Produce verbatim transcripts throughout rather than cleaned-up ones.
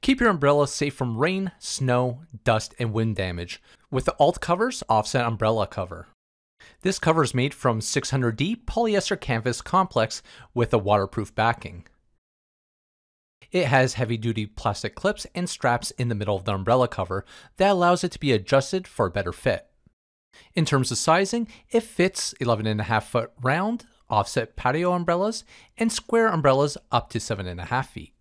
Keep your umbrella safe from rain, snow, dust, and wind damage with the U L T Cover's Offset Umbrella Cover. This cover is made from six hundred D polyester canvas complex with a waterproof backing. It has heavy-duty plastic clips and straps in the middle of the umbrella cover that allows it to be adjusted for a better fit. In terms of sizing, it fits eleven and a half foot round, offset patio umbrellas, and square umbrellas up to seven and a half feet.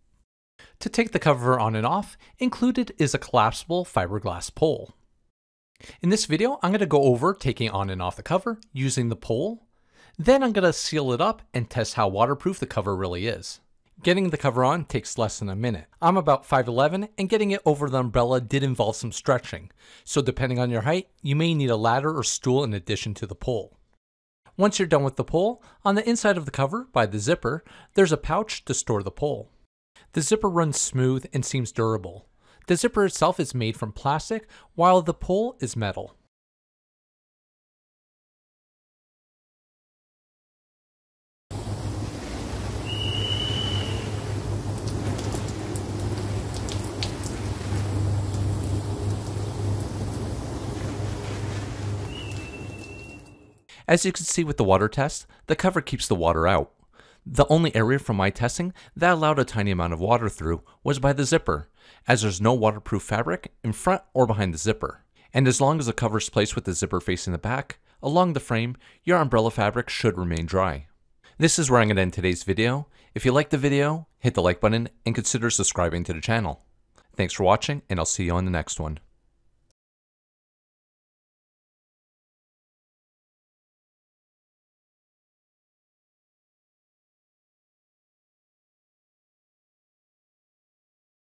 To take the cover on and off, included is a collapsible fiberglass pole. In this video, I'm going to go over taking on and off the cover using the pole. Then I'm going to seal it up and test how waterproof the cover really is. Getting the cover on takes less than a minute. I'm about five eleven, and getting it over the umbrella did involve some stretching. So depending on your height, you may need a ladder or stool in addition to the pole. Once you're done with the pole, on the inside of the cover, by the zipper, there's a pouch to store the pole. The zipper runs smooth and seems durable. The zipper itself is made from plastic, while the pole is metal. As you can see with the water test, the cover keeps the water out. The only area from my testing that allowed a tiny amount of water through was by the zipper, as there's no waterproof fabric in front or behind the zipper. And as long as the cover is placed with the zipper facing the back, along the frame, your umbrella fabric should remain dry. This is where I'm going to end today's video. If you liked the video, hit the like button and consider subscribing to the channel. Thanks for watching, and I'll see you on the next one.